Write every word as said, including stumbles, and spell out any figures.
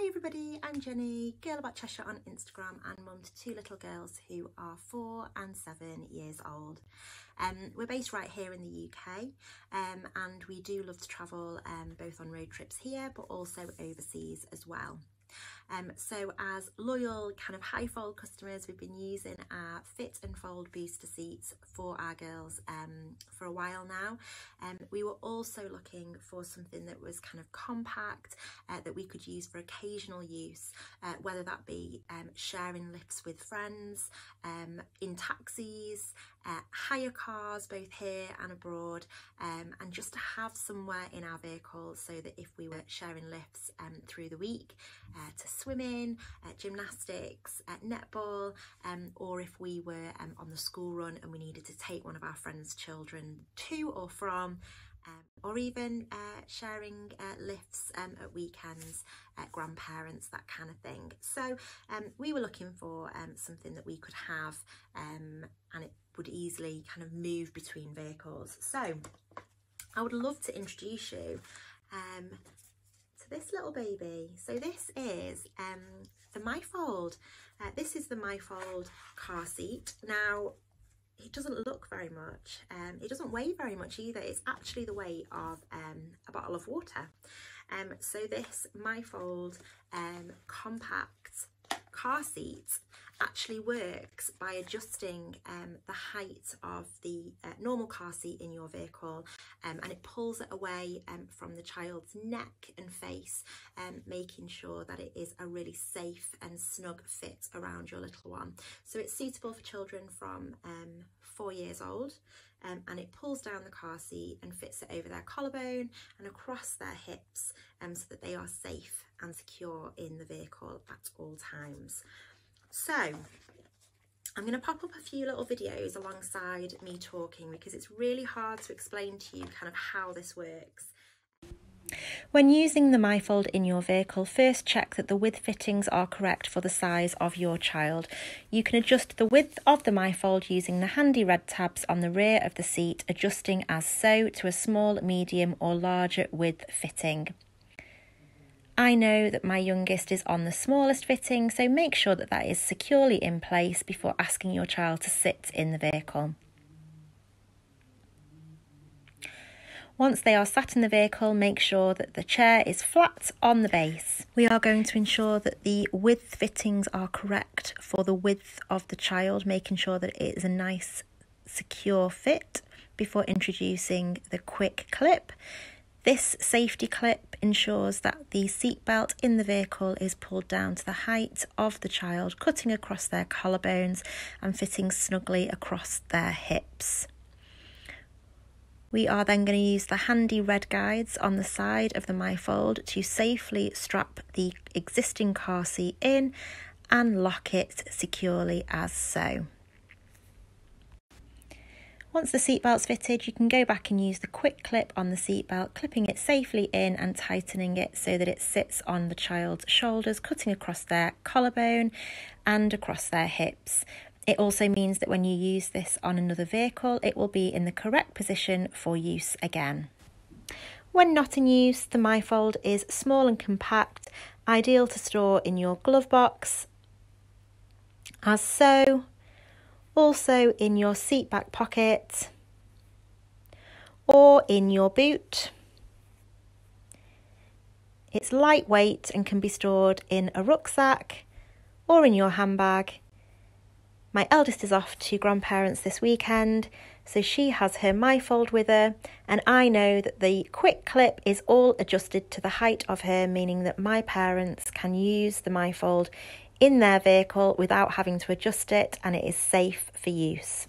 Hi everybody, I'm Jenny, girl about Cheshire on Instagram and mum to two little girls who are four and seven years old. Um, we're based right here in the U K um, and we do love to travel um, both on road trips here but also overseas as well. Um, so as loyal kind of high fold customers, we've been using our fit and fold booster seats for our girls um, for a while now. Um, we were also looking for something that was kind of compact uh, that we could use for occasional use, uh, whether that be um, sharing lifts with friends, um, in taxis, uh, hire cars both here and abroad, um, and just to have somewhere in our vehicle so that if we were sharing lifts um, through the week uh, to swimming, uh, gymnastics, uh, netball, um, or if we were um, on the school run and we needed to take one of our friends' children to or from, um, or even uh, sharing uh, lifts um, at weekends, uh, grandparents, that kind of thing. So um, we were looking for um, something that we could have um, and it would easily kind of move between vehicles. So I would love to introduce you um, this little baby. So this is um, the mifold. Uh, this is the mifold car seat. Now it doesn't look very much, um, it doesn't weigh very much either. It's actually the weight of um, a bottle of water. Um, so this mifold um, compact car seat actually works by adjusting um, the height of the uh, normal car seat in your vehicle, um, and it pulls it away um, from the child's neck and face, um, making sure that it is a really safe and snug fit around your little one. So it's suitable for children from um, four years old, um, and it pulls down the car seat and fits it over their collarbone and across their hips, um, so that they are safe and secure in the vehicle at all times. So I'm going to pop up a few little videos alongside me talking because it's really hard to explain to you kind of how this works. When using the mifold in your vehicle, first check that the width fittings are correct for the size of your child. You can adjust the width of the mifold using the handy red tabs on the rear of the seat, adjusting as so to a small, medium or larger width fitting. I know that my youngest is on the smallest fitting, so make sure that that is securely in place before asking your child to sit in the vehicle. Once they are sat in the vehicle, make sure that the chair is flat on the base. We are going to ensure that the width fittings are correct for the width of the child, making sure that it is a nice, secure fit before introducing the quick clip. This safety clip ensures that the seatbelt in the vehicle is pulled down to the height of the child, cutting across their collarbones and fitting snugly across their hips. We are then going to use the handy red guides on the side of the mifold to safely strap the existing car seat in and lock it securely as so. Once the seatbelt's fitted, you can go back and use the quick clip on the seatbelt, clipping it safely in and tightening it so that it sits on the child's shoulders, cutting across their collarbone and across their hips. It also means that when you use this on another vehicle, it will be in the correct position for use again. When not in use, the mifold is small and compact, ideal to store in your glove box, as so, also in your seat back pocket or in your boot. It's lightweight and can be stored in a rucksack or in your handbag. My eldest is off to grandparents this weekend, so she has her mifold with her, and I know that the quick clip is all adjusted to the height of her, meaning that my parents can use the mifold in their vehicle without having to adjust it, and it is safe for use.